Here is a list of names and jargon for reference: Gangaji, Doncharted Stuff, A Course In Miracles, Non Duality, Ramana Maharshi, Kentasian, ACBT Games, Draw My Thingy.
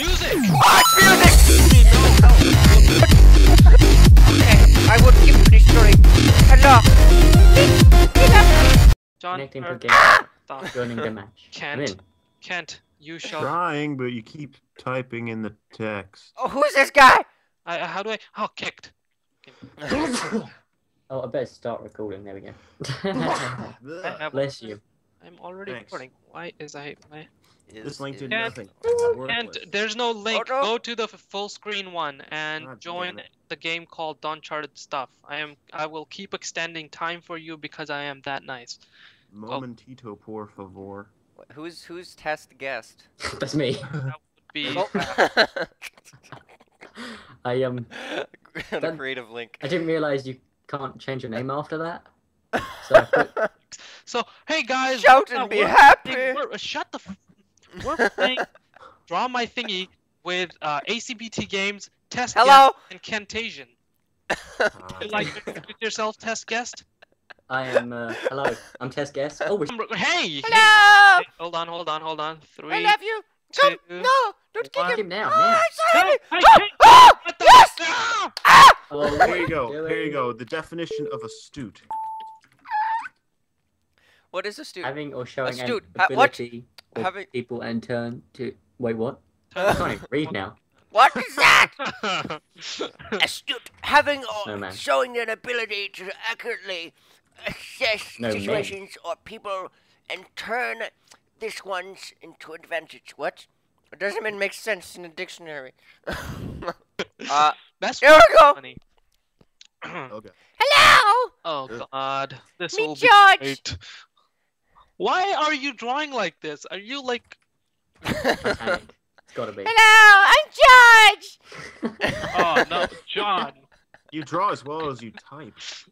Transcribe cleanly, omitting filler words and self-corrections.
Music! Oh, it's music! I would keep restoring. Hello! John, stop joining the match. Kent, you shall. Trying, but you keep typing in the text. Oh, who's this guy? How do I? Oh, kicked. Oh, I better start recording. There we go. Bless you. I'm already recording. Why is I? This link did nothing. And there's no link. Oh, no. Go to the full screen one and join the game called Doncharted Stuff. I will keep extending time for you because I am that nice. Momentito, oh. Por favor. Who's test guest? That's me. That would be. Oh. The creative link. I didn't realize you can't change your name after that. So hey guys, shout and be happy. We're playing Draw My Thingy with ACBT Games, Test Guest, and Kentasian. Would you like to introduce yourself, Test Guest? I am, hello, I'm Test Guest. Oh, hey! Hello! Hey, hold on. Three, I love you! Come! Two, no! Don't kick him now! Oh, sorry! Oh! Yes! Ah! Well, there you go, there you go. The definition of astute. What is astute? Having or showing astute. An ability... What? Having people and turn to wait, what? I can't even read now. What is that? Astute, having or showing an ability to accurately assess situations or people and turn this one's into advantage. What? It doesn't even make sense in a dictionary. That's here we go. Funny. Okay. Hello. Oh God, this will be great. Why are you drawing like this? Are you like... It's gotta be. Hello, I'm George! Oh, no, John. You draw as well as you type.